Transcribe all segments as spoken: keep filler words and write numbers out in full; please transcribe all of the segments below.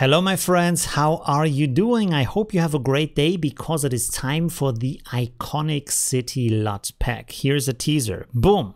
Hello my friends, how are you doing? I hope you have a great day because it is time for the ICONIC City LUT pack. Here's a teaser. Boom!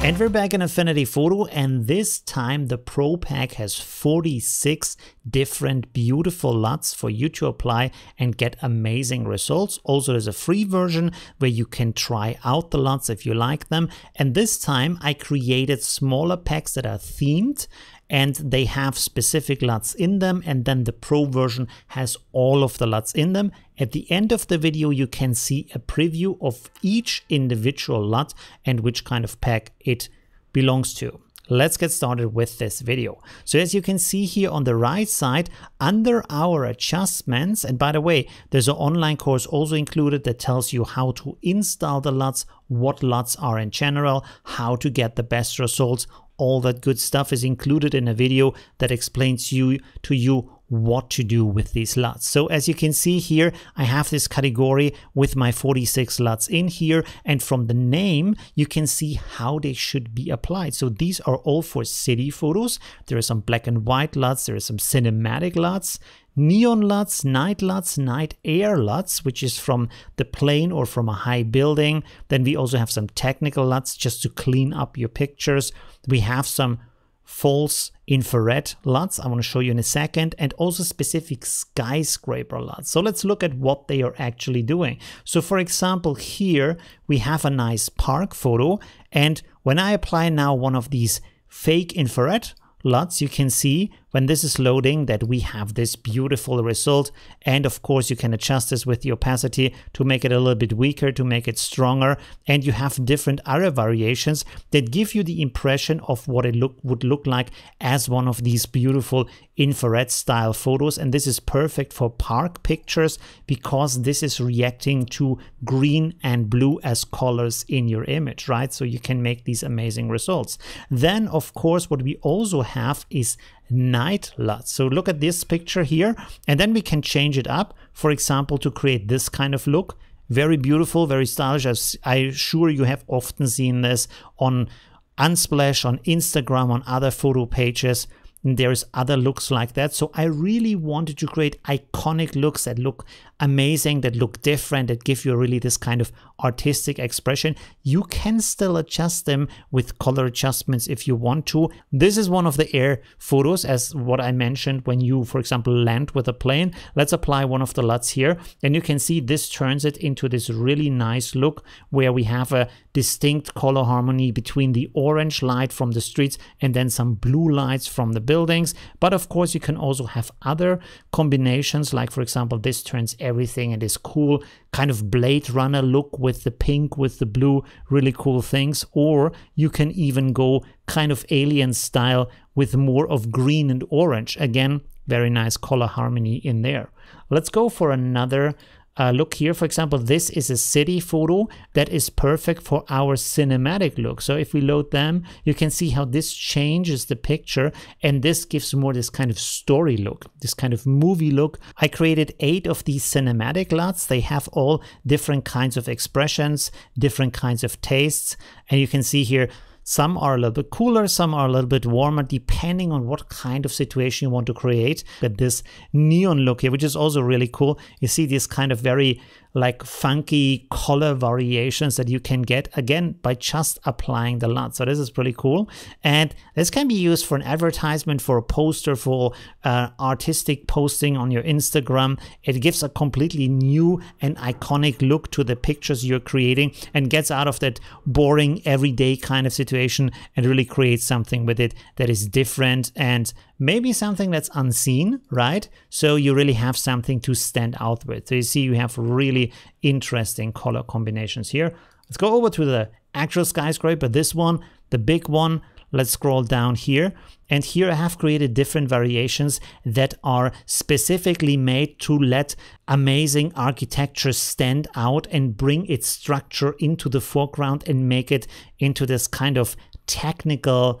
And we're back in Affinity Photo, and this time the Pro Pack has forty-six different beautiful LUTs for you to apply and get amazing results. Also, there's a free version where you can try out the LUTs if you like them. And this time I created smaller packs that are themed, and they have specific LUTs in them, and then the Pro version has all of the LUTs in them. At the end of the video you can see a preview of each individual LUT and which kind of pack it belongs to. Let's get started with this video. So as you can see here on the right side, under our adjustments, and by the way, there's an online course also included that tells you how to install the LUTs, what LUTs are in general, how to get the best results. All that good stuff is included in a video that explains you to you what to do with these LUTs. So as you can see here, I have this category with my forty-six LUTs in here, and from the name you can see how they should be applied. So these are all for city photos. There are some black and white LUTs, there are some cinematic LUTs, neon LUTs, night LUTs, night air LUTs, which is from the plane or from a high building. Then we also have some technical LUTs just to clean up your pictures. We have some false infrared LUTs, I want to show you in a second, and also specific skyscraper LUTs. So let's look at what they are actually doing. So for example, here we have a nice park photo, and when I apply now one of these fake infrared LUTs, you can see when this is loading that we have this beautiful result. And of course you can adjust this with the opacity to make it a little bit weaker, to make it stronger, and you have different other variations that give you the impression of what it look would look like as one of these beautiful infrared style photos. And this is perfect for park pictures because this is reacting to green and blue as colors in your image, right? So you can make these amazing results. Then of course what we also have is night LUTs. So look at this picture here, and then we can change it up, for example, to create this kind of look. Very beautiful, very stylish. I'm sure you have often seen this on Unsplash, on Instagram, on other photo pages. There's other looks like that. So I really wanted to create iconic looks that look amazing, that look different, that give you really this kind of artistic expression. You can still adjust them with color adjustments if you want to. This is one of the air photos, as what I mentioned, when you, for example, land with a plane. Let's apply one of the LUTs here, and you can see this turns it into this really nice look where we have a distinct color harmony between the orange light from the streets and then some blue lights from the buildings. But of course you can also have other combinations, like for example this turns everything in this cool kind of Blade Runner look with the pink, with the blue, really cool things. Or you can even go kind of alien style with more of green and orange. Again, very nice color harmony in there. Let's go for another Uh, look here. For example, this is a city photo that is perfect for our cinematic look. So if we load them, you can see how this changes the picture, and this gives more this kind of story look, this kind of movie look. I created eight of these cinematic LUTs. They have all different kinds of expressions, different kinds of tastes, and you can see here some are a little bit cooler, some are a little bit warmer, depending on what kind of situation you want to create. But this neon look here, which is also really cool, you see these kind of very like funky color variations that you can get, again, by just applying the LUT. So this is pretty cool. And this can be used for an advertisement, for a poster, for uh, artistic posting on your Instagram. It gives a completely new and iconic look to the pictures you're creating and gets out of that boring everyday kind of situation and really create something with it that is different and maybe something that's unseen, right? So you really have something to stand out with. So you see you have really interesting color combinations here. Let's go over to the actual skyscraper, this one, the big one. Let's scroll down here. And here I have created different variations that are specifically made to let amazing architecture stand out and bring its structure into the foreground and make it into this kind of technical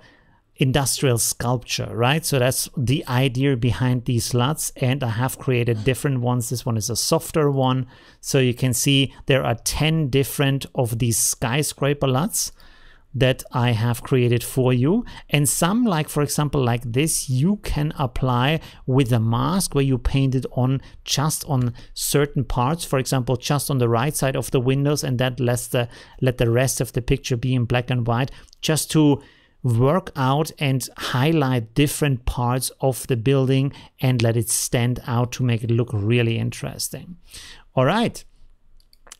industrial sculpture, right? So that's the idea behind these L U Ts, and I have created different ones. This one is a softer one. So you can see there are ten different of these skyscraper L U Ts that I have created for you. And some, like for example, like this, you can apply with a mask where you paint it on just on certain parts, for example, just on the right side of the windows, and that lets the, let the rest of the picture be in black and white, just to work out and highlight different parts of the building and let it stand out to make it look really interesting. All right.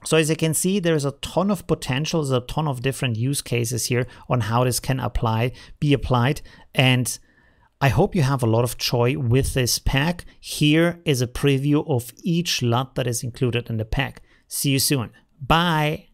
So as you can see, there's a ton of potential, there's a ton of different use cases here on how this can apply, be applied. And I hope you have a lot of joy with this pack. Here is a preview of each L U T that is included in the pack. See you soon. Bye.